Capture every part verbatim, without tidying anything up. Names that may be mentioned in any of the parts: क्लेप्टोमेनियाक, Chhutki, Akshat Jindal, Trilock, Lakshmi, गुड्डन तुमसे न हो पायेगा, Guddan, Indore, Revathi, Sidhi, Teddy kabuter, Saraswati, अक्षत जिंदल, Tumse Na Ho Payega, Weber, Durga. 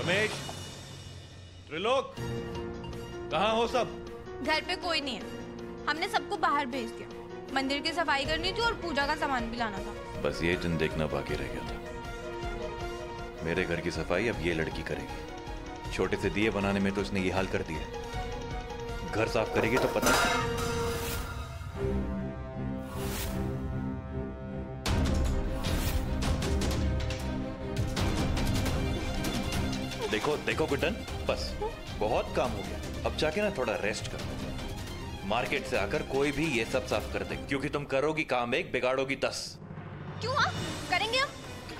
रमेश, त्रिलोक, कहाँ हो सब? घर पे कोई नहीं है, हमने सबको बाहर भेज दिया। मंदिर की सफाई करनी थी और पूजा का सामान भी लाना था। बस ये दिन देखना बाकी रह गया था। मेरे घर की सफाई अब ये लड़की करेगी। छोटे से दिए बनाने में तो इसने ये हाल कर दिया, घर साफ करेगी तो पता। देखो देखो गुड्डन, बस बहुत काम हो गया, अब जाके ना थोड़ा रेस्ट करो। मार्केट से आकर कोई भी ये सब साफ कर दे, क्योंकि तुम करोगी काम एक, बिगाड़ोगी दस। क्यों? हाँ करेंगे हम,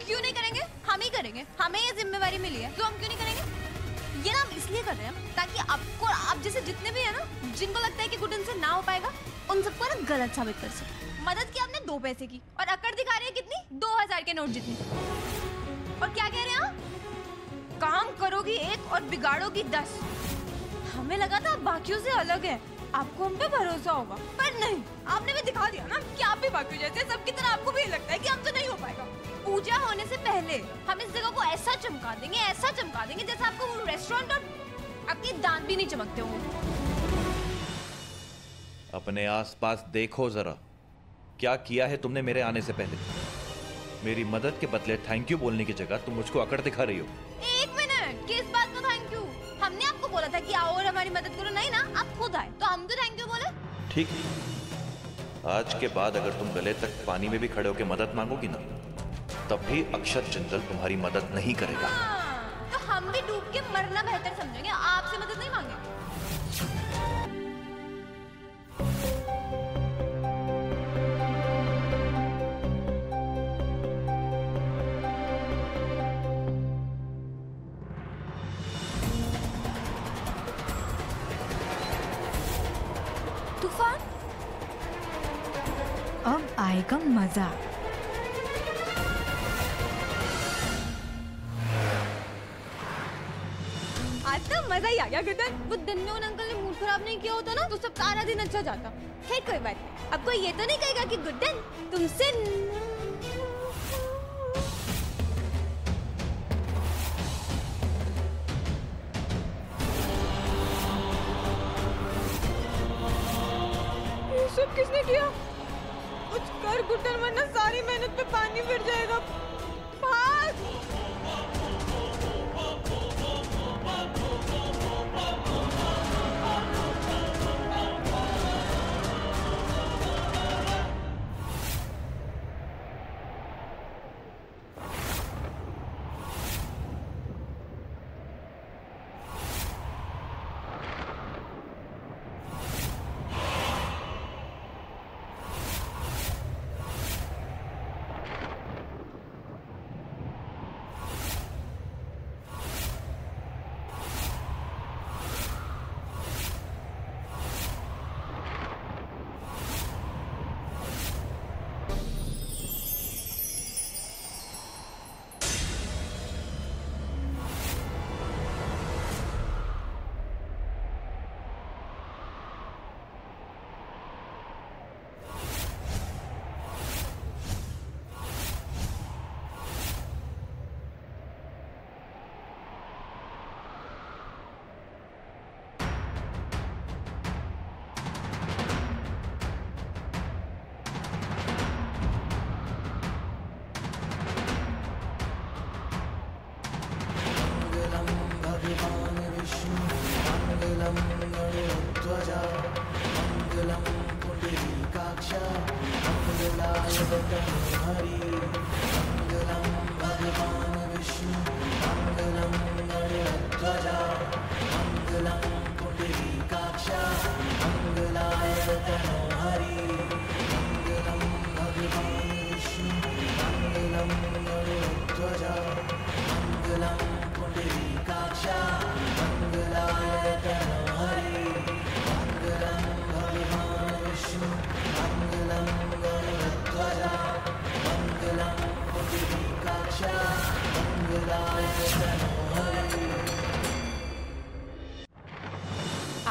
क्यों नहीं करेंगे? हम ही करेंगे, हमें ये जिम्मेदारी मिली है तो हम क्यों नहीं करेंगे? ये ना हम इसलिए कर रहे हैं ताकि आपको, आप जैसे जितने भी है ना, जिनको लगता है कि गुड्डन से ना हो पाएगा, उन सबको ना गलत साबित कर सके। मदद की आपने दो पैसे की और अकड़ दिखा रहे हैं कितनी, दो हजार के नोट जितनी। और क्या कह रहे हैं, काम करोगी एक और बिगाड़ोगी दस। हमें लगा था बाकियों से अलग है, आपको हम पे भरोसा होगा, पर नहीं, आपने भी दिखा दिया ना कि आप भी बाकी जैसे सबकी तरह आपको भी लगता है कि हमसे नहीं हो पाएगा। पूजा होने से पहले हम इस जगह को ऐसा चमका देंगे, ऐसा चमका देंगे जैसे आपको वो रेस्टोरेंट और अपने दांत भी नहीं चमकते होंगे। अपने आसपास देखो जरा, क्या किया है तुमने मेरे आने से पहले। मेरी मदद के बदले थैंक यू बोलने की जगह तुम मुझको अकड़ दिखा रही हो। एक मिनट, किस बात का थैंक यू? हमने आपको बोला था कि आओ और हमारी मदद करो, नहीं ना आप खुद आए तो हम तो थैंक यू बोले। ठीक है, आज के बाद अगर तुम गले तक पानी में भी खड़े होकर मदद मांगोगी ना, तब भी अक्षत जिंदल तुम्हारी मदद नहीं करेगा। हाँ, तो हम भी डूब के मरना बेहतर समझेंगे, आपसे मदद नहीं मांगेंगे। आएगा मजा। आज तो मजा ही आ गया गुड्डन। वो दन्नो अंकल ने मूड खराब नहीं किया होता ना तो सब सारा दिन अच्छा जाता। खैर कोई बात नहीं, अब कोई ये तो नहीं कहेगा कि गुड्डन तुमसे। ये सब किसने किया? कुछ कर गुड्डन, वरना सारी मेहनत पे पानी फिर जाएगा। भाग।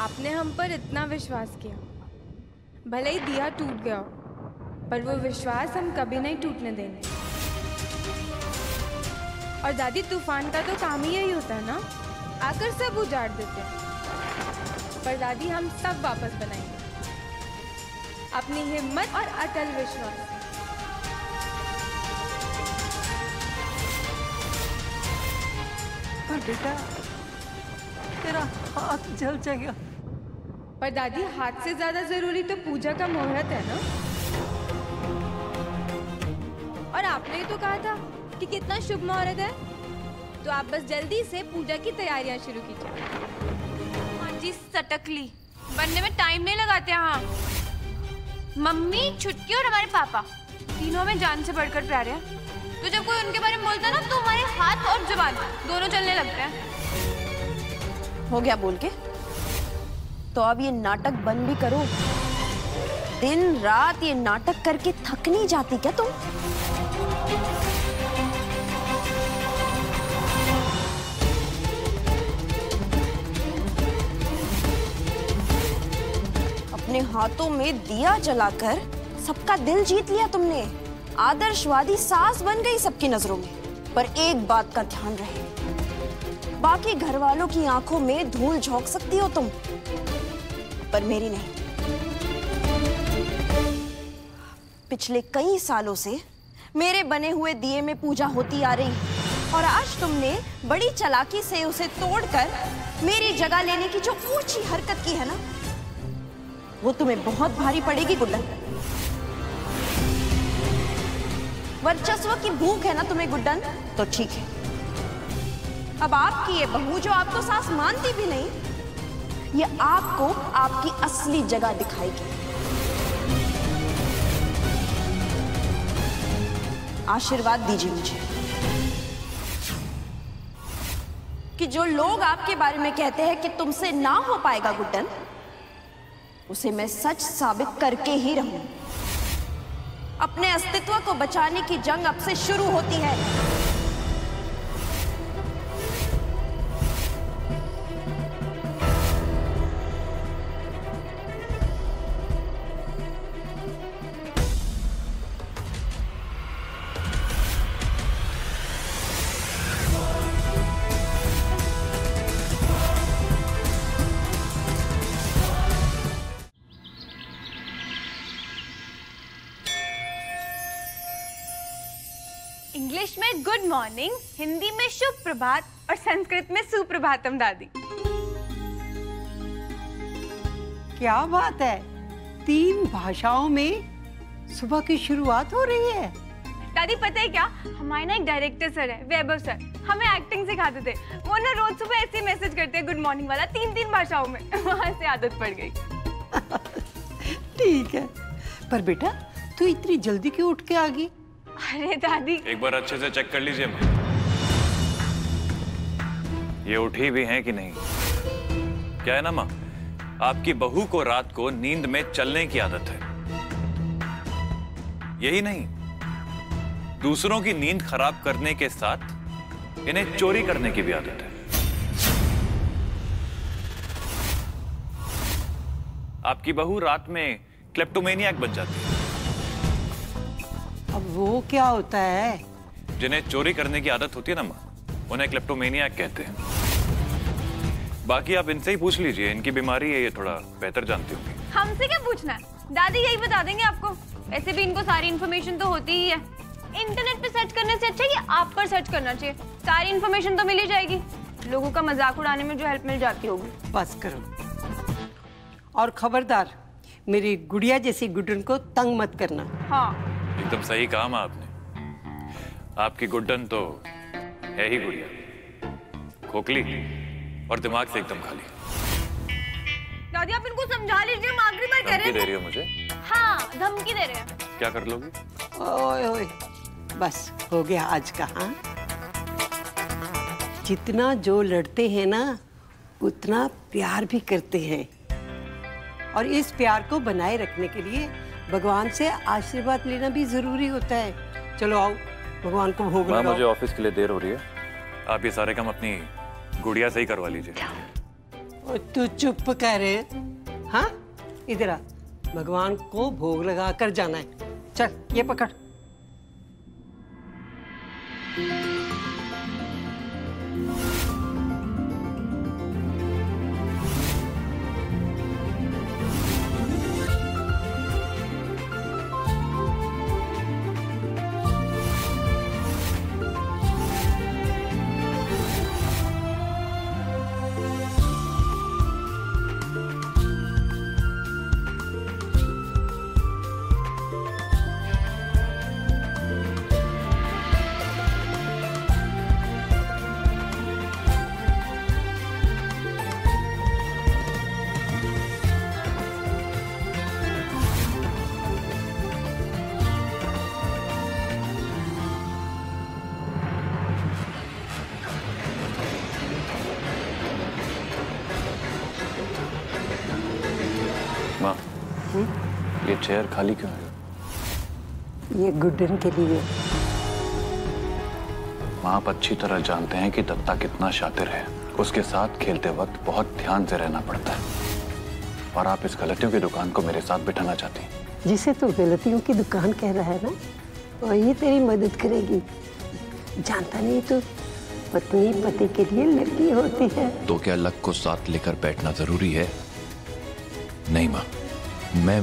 आपने हम पर इतना विश्वास किया, भले ही दिया टूट गया पर वो विश्वास हम कभी नहीं टूटने देंगे। और दादी तूफान का तो काम ही यही होता है ना, आकर सब उजाड़ देते हैं। पर दादी हम सब वापस बनाएंगे अपनी हिम्मत और अटल विश्वास। पर बेटा तेरा हाथ जल जाएगा। पर दादी हाथ से ज्यादा जरूरी तो पूजा का मुहूर्त है ना, और आपने ही तो कहा था कि कितना शुभ मुहूर्त है। तो आप बस जल्दी से पूजा की तैयारियां शुरू कीजिए। हाँ जी सटकली बनने में टाइम नहीं लगाते। हाँ मम्मी, छुटकी और हमारे पापा तीनों में जान से बढ़कर प्यारे हैं। तो जब कोई उनके बारे में बोलता है ना तो हमारे हाथ और जुबान दोनों चलने लगते हैं। हो गया बोल के, तो अब ये नाटक बंद भी करो। दिन रात ये नाटक करके थक नहीं जाती क्या तुम? अपने हाथों में दिया जलाकर सबका दिल जीत लिया तुमने। आदर्शवादी सास बन गई सबकी नजरों में। पर एक बात का ध्यान रहे, बाकी घर वालों की आंखों में धूल झोंक सकती हो तुम, पर मेरी नहीं। पिछले कई सालों से मेरे बने हुए दिए में पूजा होती आ रही, और आज तुमने बड़ी चालाकी से उसे तोड़कर मेरी जगह लेने की जो ऊंची हरकत की है ना, वो तुम्हें बहुत भारी पड़ेगी गुड्डन। वर्चस्व की भूख है ना तुम्हें गुड्डन, तो ठीक है। अब आपकी ये बहू जो आप तो सास मानती भी नहीं, ये आपको आपकी असली जगह दिखाएगी। आशीर्वाद दीजिए मुझे कि जो लोग आपके बारे में कहते हैं कि तुमसे ना हो पाएगा गुड्डन, उसे मैं सच साबित करके ही रहूं। अपने अस्तित्व को बचाने की जंग अब से शुरू होती है। इंग्लिश में गुड मॉर्निंग, हिंदी में शुभ प्रभात और संस्कृत में सुप्रभातम। दादी क्या बात है, तीन भाषाओं में सुबह की शुरुआत हो रही है। दादी पता है क्या, हमारे ना एक डायरेक्टर सर है, वेबर सर, हमें एक्टिंग सिखाते थे। वो ना रोज सुबह ऐसे मैसेज करते हैं गुड मॉर्निंग वाला, तीन तीन भाषाओं में। वहाँ से आदत पड़ गई। ठीक है, पर बेटा तू इतनी जल्दी क्यों उठ के आ गई? अरे दादी एक बार अच्छे से चेक कर लीजिए, ये उठी भी हैं कि नहीं। क्या है ना माँ, आपकी बहू को रात को नींद में चलने की आदत है। यही नहीं, दूसरों की नींद खराब करने के साथ इन्हें चोरी करने की भी आदत है। आपकी बहू रात में क्लेप्टोमेनियाक बन जाती है। अब वो क्या होता है? जिन्हें चोरी करने की आदत होती है ना माँ, उन्हें क्लेप्टोमेनियाक कहते हैं। बाकी आप इनसे ही पूछ लीजिए, इनकी बीमारी है ये, थोड़ा बेहतर जानती होंगी। हमसे क्या पूछना है दादी, यही बता देंगे आपको। वैसे भी इनको सारी इन्फॉर्मेशन तो होती ही है। इंटरनेट पे सर्च करने से अच्छा ये आप पर सर्च करना चाहिए, सारी इन्फॉर्मेशन तो मिल ही जाएगी। लोगों का मजाक उड़ाने में जो हेल्प मिल जाती होगी। बस करो, और खबरदार मेरी गुड़िया जैसी गुड्डन को तंग मत करना। हाँ एकदम सही काम आपने। आपकी गुड्डन तो है ही गुड़िया, खोखली और दिमाग से एकदम खाली। दादी आप इनको समझा लीजिए, हम आखिरी बार कह रहे हैं। धमकी दे रही हो मुझे? हाँ धमकी दे रहे हैं। क्या कर लोगे? ओए ओए बस हो गया आज का। हाँ जितना जो लड़ते हैं ना उतना प्यार भी करते हैं, और इस प्यार को बनाए रखने के लिए भगवान से आशीर्वाद लेना भी जरूरी होता है। चलो आओ भगवान को भोग लगाओ। मुझे ऑफिस के लिए देर हो रही है, आप ये सारे काम अपनी गुड़िया से ही करवा लीजिए। तू चुप कर। हाँ इधर आ, भगवान को भोग लगा कर जाना है। चल ये पकड़। हुँ? ये चेयर खाली क्यों है? ये गुड्डन के लिए। माँ आप अच्छी तरह जानते हैं कि दत्ता कितना शातिर है। उसके साथ खेलते वक्त बहुत ध्यान से रहना पड़ता है, और आप इस गलतियों की दुकान को मेरे साथ बिठाना चाहती हैं। जिसे तू गलतियों की दुकान कह रहा है ना, वही तेरी मदद करेगी। जानता नहीं तो पत्नी पति के लिए लड़की होती है। तो क्या लक को साथ लेकर बैठना जरूरी है? नहीं माँ, मैं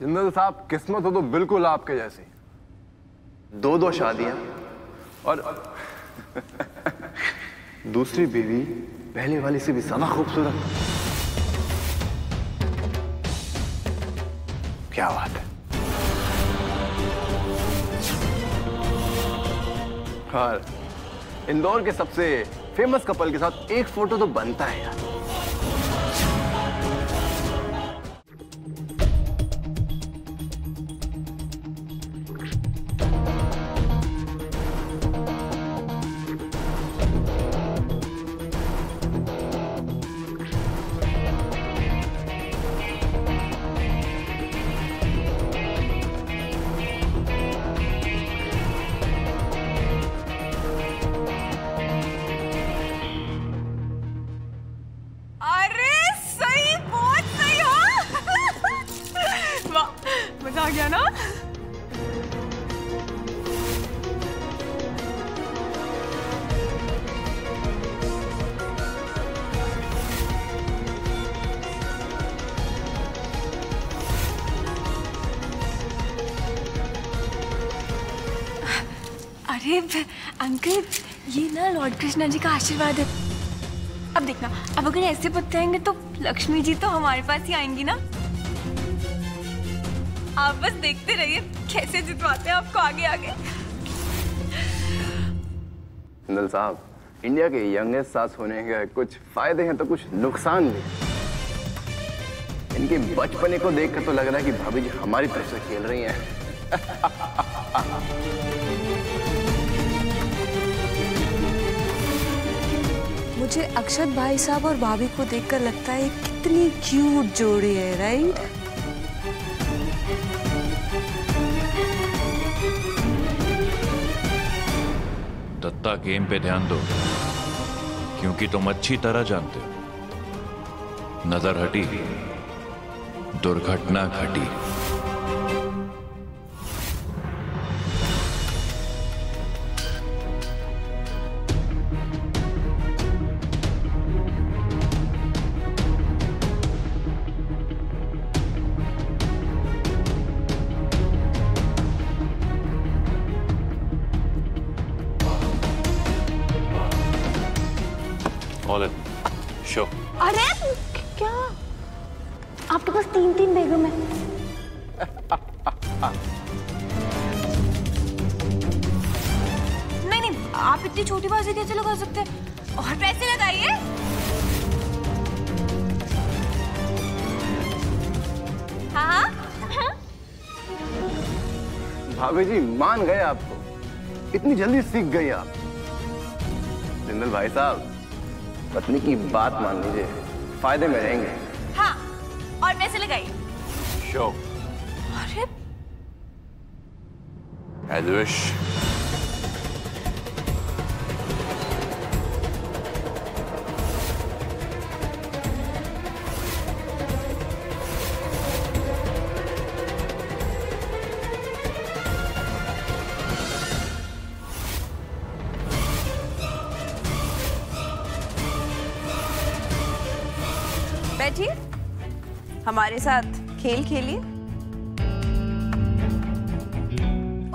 जिंदल साहब, किस्मत हो तो बिल्कुल आपके जैसी। दो दो शादियां और दूसरी बीवी पहले वाली से भी ज्यादा खूबसूरत। क्या बात है। और इंदौर के सबसे फेमस कपल के साथ एक फोटो तो बनता है यार। अंकल, ये ना लॉर्ड कृष्णा जी का आशीर्वाद है। अब देखना, अब अगर ऐसे बताएंगे तो लक्ष्मी जी तो हमारे पास ही आएंगी ना। आप बस देखते रहिए कैसे जितवाते हैं आपको आगे आगे। जिंदल साहब, इंडिया के यंगेस्ट सास होने के कुछ फायदे हैं तो कुछ नुकसान भी। इनके बचपने को देखकर तो लग रहा है कि भाभी जी हमारी तरफ से खेल रही हैं। मुझे अक्षत भाई साहब और भाभी को देखकर लगता है कितनी क्यूट जोड़ी है, राइट? दत्ता, गेम पे ध्यान दो, क्योंकि तुम अच्छी तरह जानते हो, नजर हटी दुर्घटना घटी। शो। अरे क्या, आपके पास तीन तीन बेगम है। नहीं नहीं, आप इतनी छोटी बाजी कैसे लगा सकते हैं? और पैसे लगाइए। हाँ भाभी जी, मान गए आपको, इतनी जल्दी सीख गई आप। जिंदल भाई साहब, पत्नी की बात मान लीजिए, फायदे में रहेंगे। हाँ, और पैसे लगाइए। शो। अरे एज विश। बैठिए, हमारे साथ खेल खेलिए।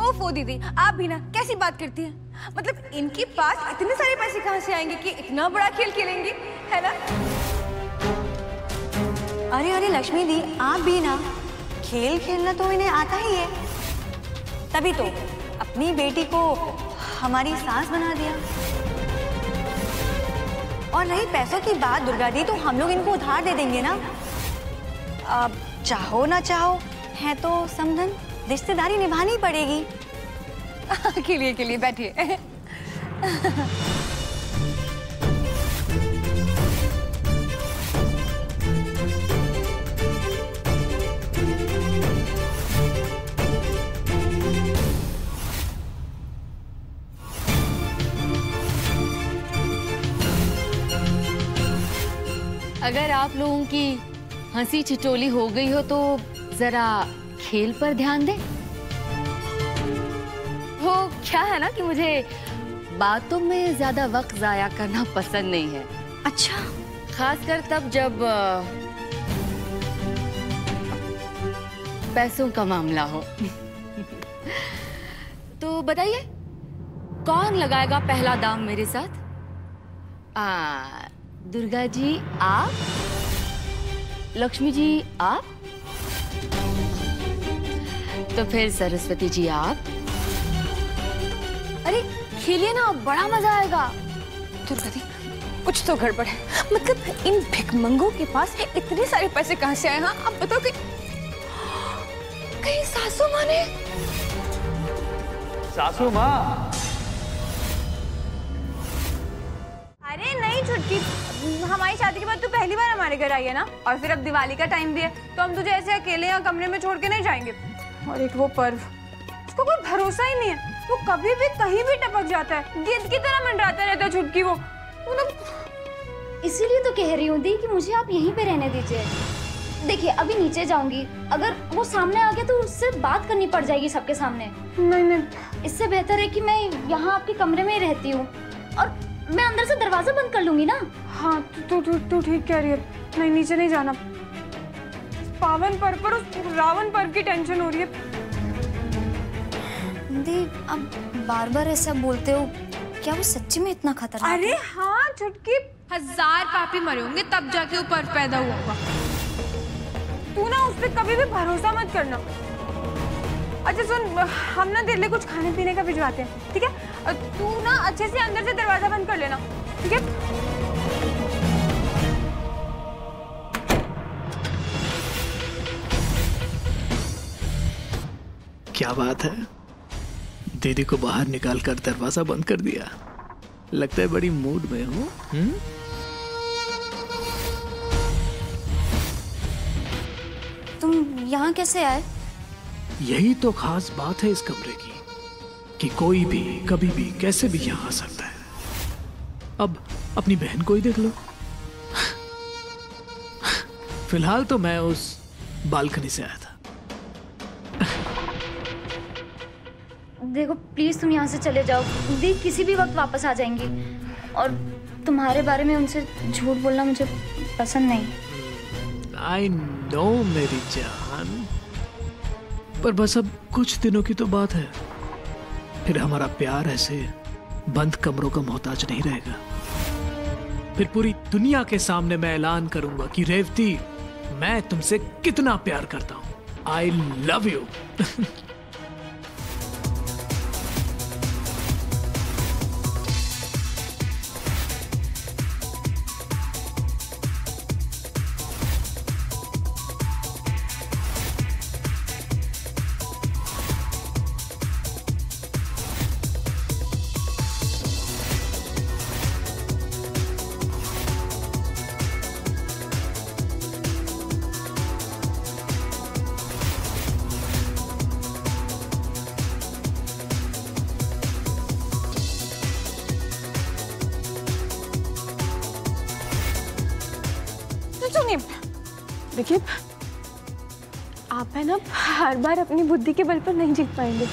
ओफो दीदी, आप भी ना कैसी बात करती हैं? मतलब इनके पास इतने सारे पैसे कहाँ से आएंगे कि इतना बड़ा खेल खेलेंगी, है ना? अरे अरे लक्ष्मी दी, आप भी ना, खेल खेलना तो इन्हें आता ही है, तभी तो अपनी बेटी को हमारी सास बना दिया। और रही पैसों की बात दुर्गा दी, तो हम लोग इनको उधार दे देंगे ना। अब चाहो ना चाहो है तो समधन रिश्तेदारी निभानी पड़ेगी। के लिए के लिए बैठिए। अगर आप लोगों की हंसी छिटोली हो गई हो तो जरा खेल पर ध्यान दें। वो क्या है ना कि मुझे बातों में ज्यादा वक्त जाया करना पसंद नहीं है। अच्छा, खासकर तब जब पैसों का मामला हो। तो बताइए, कौन लगाएगा पहला दाम मेरे साथ? आ, दुर्गा जी आप, लक्ष्मी जी आप, तो फिर सरस्वती जी आप। अरे खेलिए ना, बड़ा मजा आएगा। दुर्गा जी, कुछ तो गड़बड़ है। मतलब इन भिखमंगों के पास इतने सारे पैसे कहाँ से आए? हाँ आप बताओ, कि कहीं सासू माँ ने? सासू माँ? अरे नहीं छुटकी, हमारी शादी के बाद तू पहली बार हमारे घर आई है ना, और फिर अब दिवाली का टाइम भी है, तो हम तुझे ऐसे अकेले या कमरे में छोड़ के नहीं जाएंगे। और एक वो पर्व, उसको कोई भरोसा ही नहीं है, वो कभी भी कहीं भी टपक जाता है, गेंद की तरह मंडराता रहता है छुटकी। वो मतलब इसीलिए तो कह रही हूँ दी कि मुझे आप यहीं पे रहने दीजिए। देखिए अभी नीचे जाऊंगी, अगर वो सामने आ गया तो उससे बात करनी पड़ जाएगी सबके सामने। नहीं नहीं, इससे बेहतर है कि मैं यहाँ आपके कमरे में ही रहती हूँ और मैं अंदर से दरवाजा बंद कर लूंगी ना। हाँ तू तू तू ठीक कह रही है, नहीं नीचे नहीं जाना। पावन पर्व पर उस रावण पर्व की टेंशन हो रही है। दी अब बार बार ऐसा बोलते हो, क्या वो सच्ची में इतना खतरनाक? अरे हाँ छुटकी, हजार पापी मरे होंगे तब जाके वो पर्व पैदा हुआ होगा। तू ना उस पर कभी भी भरोसा मत करना। अच्छा सुन, हम ना दिल्ली कुछ खाने पीने का भिजवाते हैं, ठीक है? तू ना अच्छे से अंदर से दरवाजा बंद कर लेना, ठीक है? क्या बात है, दीदी को बाहर निकाल कर दरवाजा बंद कर दिया। लगता है बड़ी मूड में हो। तुम यहाँ कैसे आए? यही तो खास बात है इस कमरे की, कि कोई भी कभी भी कैसे भी यहाँ आ सकता है। अब अपनी बहन को ही देख लो। फिलहाल तो मैं उस बालकनी से आया था। देखो प्लीज तुम यहाँ से चले जाओ, दी किसी भी वक्त वापस आ जाएंगी, और तुम्हारे बारे में उनसे झूठ बोलना मुझे पसंद नहीं। आई नो मेरी जान, पर बस अब कुछ दिनों की तो बात है, फिर हमारा प्यार ऐसे बंद कमरों का मोहताज नहीं रहेगा। फिर पूरी दुनिया के सामने मैं ऐलान करूंगा कि रेवती, मैं तुमसे कितना प्यार करता हूं। I love you. देखिए आप है ना हर बार अपनी बुद्धि के बल पर नहीं जीत पाएंगे,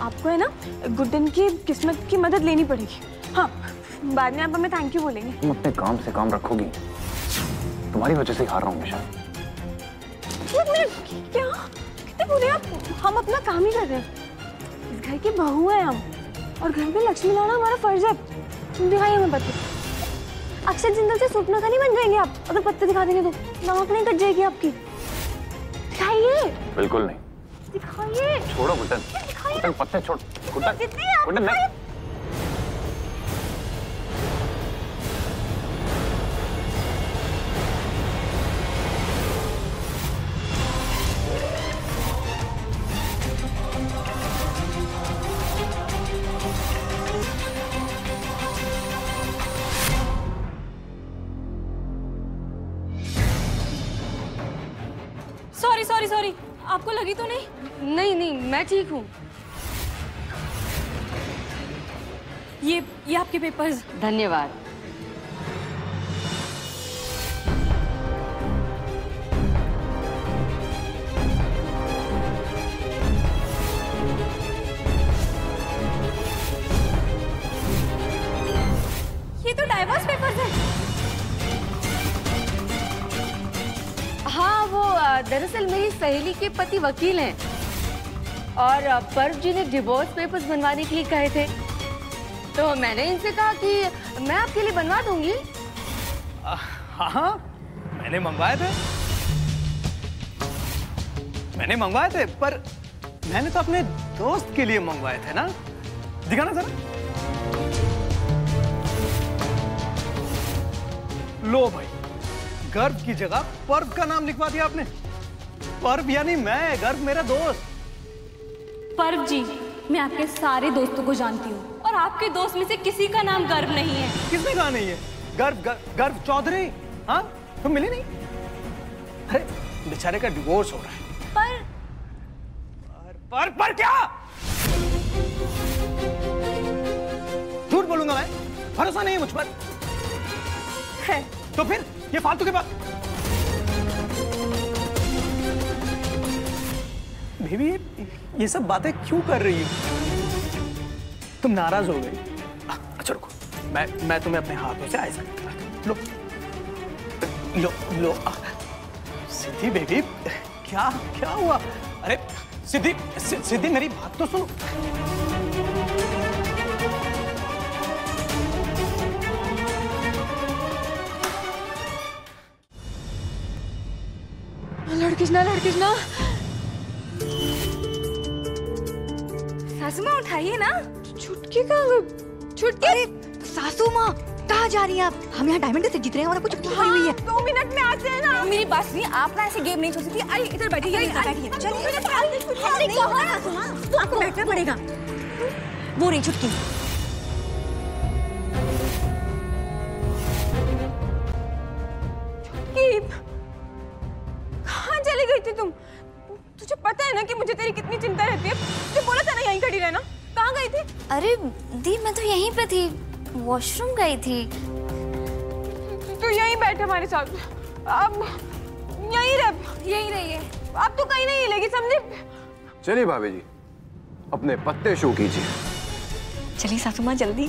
आपको है ना गुड्डन की किस्मत की मदद लेनी पड़ेगी। हाँ बाद में आप हमें थैंक यू बोलेंगे। तुम अपने काम से काम रखोगी तो तुम्हारी वजह से हार रहा हूँ हमेशा। एक मिनट, क्या कितने बुरे आप? हम अपना काम ही कर रहे हैं, इस घर की बहू है हम, और घर में लक्ष्मी लाना हमारा फर्ज है। तुम दिखाइए हमें पत्ते। अक्षत जिंदल से सपना का नहीं बन जाएंगे आप, अगर पत्ते दिखा देंगे तो नमक नहीं कट जाएगी आपकी। दिखाइए। बिल्कुल नहीं। दिखाइए। छोड़ो गुटन, गुटन पत्ते छोड़, गुटन, गुटन नहीं। सॉरी सॉरी सॉरी, आपको लगी तो नहीं? नहीं नहीं, मैं ठीक हूँ। ये ये आपके पेपर्स। धन्यवाद। ये तो डाइवर्स पेपर्स हैं। हाँ, वो दरअसल मेरी सहेली के पति वकील हैं और पर्व जी ने डिवोर्स पेपर्स बनवाने के लिए कहे थे, तो मैंने इनसे कहा कि मैं आपके लिए बनवा दूंगी। आ, हाँ हाँ, मैंने मंगवाए थे, मैंने मंगवाए थे, पर मैंने तो अपने दोस्त के लिए मंगवाए थे ना। दिखाना जरा। लो भाई, गर्व की जगह पर्व का नाम लिखवा दिया आपने। पर्व यानी मैं, गर्व मेरा दोस्त। पर्व जी, मैं आपके सारे दोस्तों को जानती हूँ और आपके दोस्त में से किसी का नाम गर्व नहीं है। किसने कहा नहीं है? गर्व गर, गर्व चौधरी। हाँ, तुम मिले नहीं? अरे बेचारे का डिवोर्स हो रहा है। पर पर पर, पर क्या झूठ बोलूंगा मैं? भरोसा नहीं है मुझ पर है। तो फिर ये फालतू के बात। बेबी, ये सब बातें क्यों कर रही हो? तुम नाराज हो गई? अच्छा रुको, मैं मैं तुम्हें अपने हाथों से आइसक्रीम खिलाता हूं। लो लो लो। सिद्धि बेबी, क्या क्या हुआ? अरे सिद्धि, सिद्धि मेरी बात तो सुनो। लड़किजना लड़किजना, सासू माँ उठाइए ना। छुटकी कहाँ? छुटकी। अरे सासू माँ, कहाँ जा रही हैं आप? हम यहाँ डायमंड से जीत रहे हैं और कुछ पड़ी हुई है। दो मिनट में आते हैं ना। मेरी बात सुनिए, आप ना ऐसे गेम नहीं खेल सकती। अरे इधर बैठिए, बैठिए। चलिए, तो आपको बैठना पड़ेगा। वो रही छुटकी। तुम, तुझे पता है ना कि मुझे तेरी कितनी चिंता रहती है। तुझे बोला था ना यहीं खड़ी रहना। कहाँ गई थी? अरे दी, मैं तो यहीं पे थी, वॉशरूम गई थी। तू यहीं बैठ हमारे साथ, अब यहीं रह, यहीं रहिए। अब तो कहीं नहीं हिलेगी, समझे? चलिए भाभी जी, अपने पत्ते शो कीजिए। चलिए सासू माँ, जल्दी।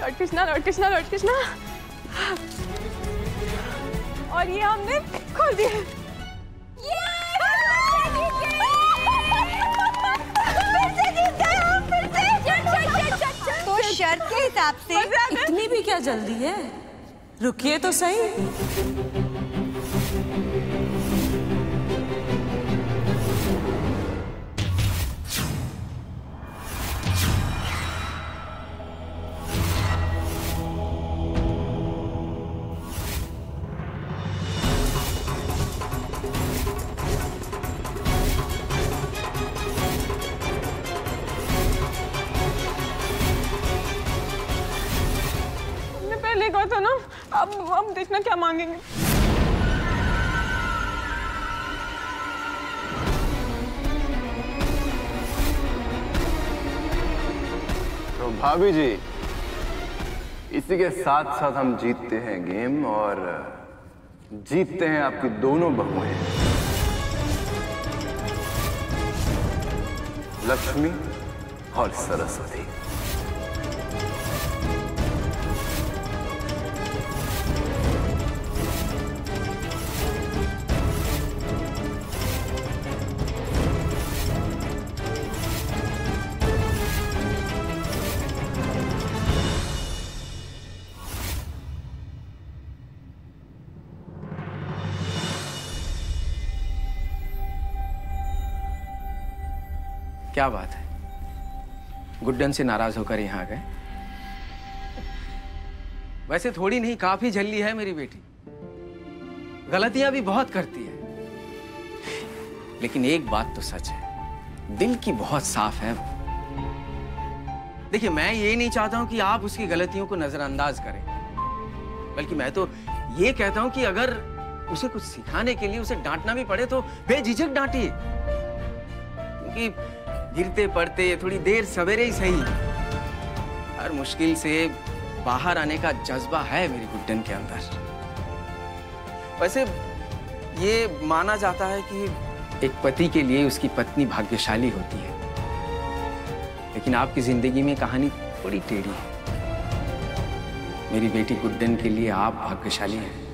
Lord Krishna, Lord Krishna, Lord Krishna. और ये हमने खोल दिया। शर्त के हिसाब से। इतनी भी क्या जल्दी है, रुकिए तो सही। था ना, अब अब देखना क्या मांगेंगे। तो भाभी जी, इसी के साथ साथ हम जीतते हैं गेम और जीतते हैं आपकी दोनों बहुएं, लक्ष्मी और सरस्वती। क्या बात है, गुड्डन से नाराज होकर यहाँ आ गए? वैसे थोड़ी नहीं, काफी झल्ली है मेरी बेटी, गलतियां भी बहुत करती है, लेकिन एक बात तो सच है, दिल की बहुत साफ है वो। देखिए, मैं ये नहीं चाहता हूं कि आप उसकी गलतियों को नजरअंदाज करें, बल्कि मैं तो ये कहता हूं कि अगर उसे कुछ सिखाने के लिए उसे डांटना भी पड़े तो बेझिझक डांटिए, क्योंकि गिरते पड़ते थोड़ी देर सवेरे ही सही, हर मुश्किल से बाहर आने का जज्बा है मेरी गुड्डन के अंदर। वैसे ये माना जाता है कि एक पति के लिए उसकी पत्नी भाग्यशाली होती है, लेकिन आपकी जिंदगी में कहानी थोड़ी टेढ़ी है। मेरी बेटी गुड्डन के लिए आप भाग्यशाली हैं।